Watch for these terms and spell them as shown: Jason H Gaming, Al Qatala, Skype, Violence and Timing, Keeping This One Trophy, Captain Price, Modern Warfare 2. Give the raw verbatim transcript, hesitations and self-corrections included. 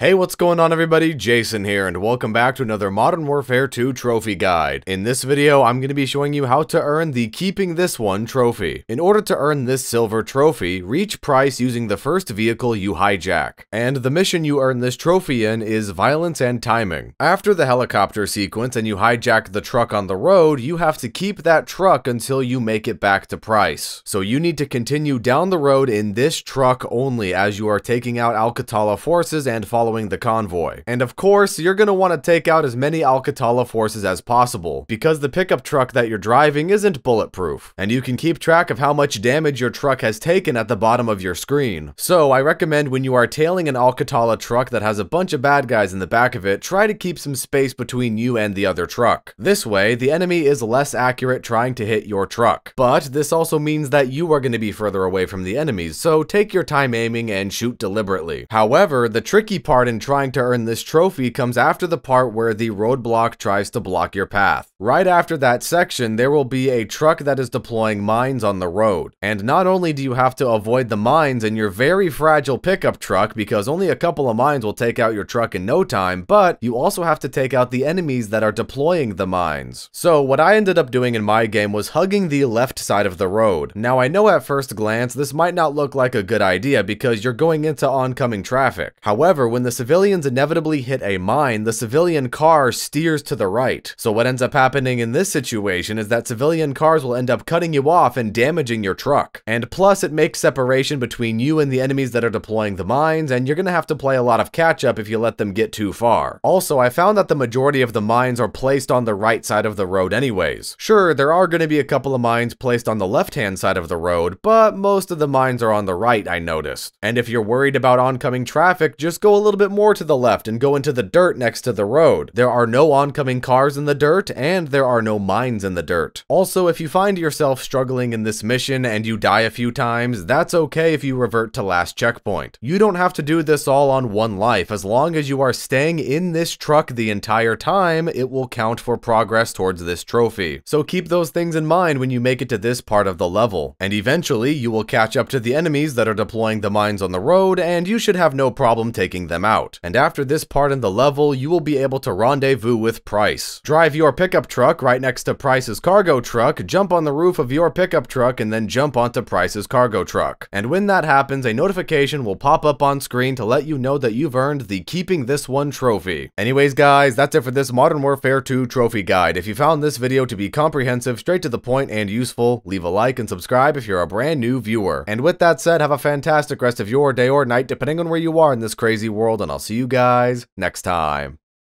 Hey, what's going on everybody? Jason here and welcome back to another Modern Warfare two Trophy Guide. In this video, I'm going to be showing you how to earn the Keeping This One Trophy. In order to earn this silver trophy, reach Price using the first vehicle you hijack. And the mission you earn this trophy in is Violence and Timing. After the helicopter sequence and you hijack the truck on the road, you have to keep that truck until you make it back to Price. So you need to continue down the road in this truck only as you are taking out Al Qatala forces and following the convoy. And of course, you're going to want to take out as many Al Qatala forces as possible, because the pickup truck that you're driving isn't bulletproof, and you can keep track of how much damage your truck has taken at the bottom of your screen. So I recommend when you are tailing an Al Qatala truck that has a bunch of bad guys in the back of it, try to keep some space between you and the other truck. This way, the enemy is less accurate trying to hit your truck. But this also means that you are going to be further away from the enemies, so take your time aiming and shoot deliberately. However, the tricky part in trying to earn this trophy comes after the part where the roadblock tries to block your path. Right after that section, there will be a truck that is deploying mines on the road. And not only do you have to avoid the mines in your very fragile pickup truck, because only a couple of mines will take out your truck in no time, but you also have to take out the enemies that are deploying the mines. So what I ended up doing in my game was hugging the left side of the road. Now I know at first glance this might not look like a good idea because you're going into oncoming traffic. However, when the the civilians inevitably hit a mine, the civilian car steers to the right. So what ends up happening in this situation is that civilian cars will end up cutting you off and damaging your truck. And plus, it makes separation between you and the enemies that are deploying the mines, and you're gonna have to play a lot of catch up if you let them get too far. Also, I found that the majority of the mines are placed on the right side of the road anyways. Sure, there are gonna be a couple of mines placed on the left-hand side of the road, but most of the mines are on the right, I noticed. And if you're worried about oncoming traffic, just go a little bit bit more to the left and go into the dirt next to the road. There are no oncoming cars in the dirt, and there are no mines in the dirt. Also, if you find yourself struggling in this mission and you die a few times, that's okay if you revert to last checkpoint. You don't have to do this all on one life. As long as you are staying in this truck the entire time, it will count for progress towards this trophy. So keep those things in mind when you make it to this part of the level. And eventually, you will catch up to the enemies that are deploying the mines on the road, and you should have no problem taking them out. Out. And after this part in the level, you will be able to rendezvous with Price. Drive your pickup truck right next to Price's cargo truck, jump on the roof of your pickup truck, and then jump onto Price's cargo truck. And when that happens, a notification will pop up on screen to let you know that you've earned the Keeping This One Trophy. Anyways guys, that's it for this Modern Warfare two Trophy Guide. If you found this video to be comprehensive, straight to the point, and useful, leave a like and subscribe if you're a brand new viewer. And with that said, have a fantastic rest of your day or night, depending on where you are in this crazy world, and I'll see you guys next time.